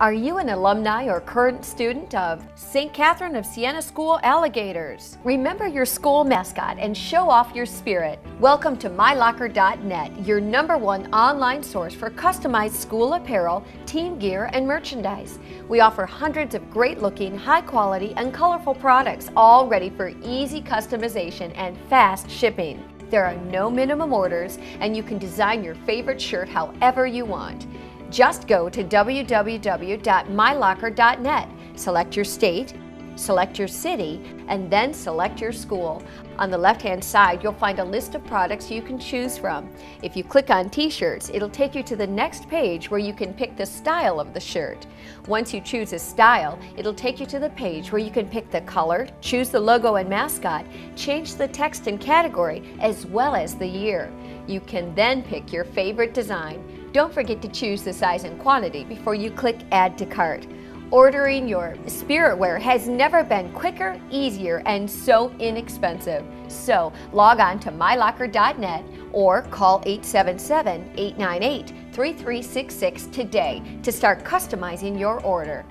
Are you an alumni or current student of St. Catherine of Siena School Alligators? Remember your school mascot and show off your spirit. Welcome to mylocker.net, your #1 online source for customized school apparel, team gear, and merchandise. We offer hundreds of great-looking, high-quality, and colorful products, all ready for easy customization and fast shipping. There are no minimum orders, and you can design your favorite shirt however you want. Just go to www.mylocker.net, select your state, select your city, and then select your school. On the left-hand side, you'll find a list of products you can choose from. If you click on T-shirts, it'll take you to the next page where you can pick the style of the shirt. Once you choose a style, it'll take you to the page where you can pick the color, choose the logo and mascot, change the text and category, as well as the year. You can then pick your favorite design. Don't forget to choose the size and quantity before you click Add to Cart. Ordering your spirit wear has never been quicker, easier, and so inexpensive. So log on to mylocker.net or call 877-898-3366 today to start customizing your order.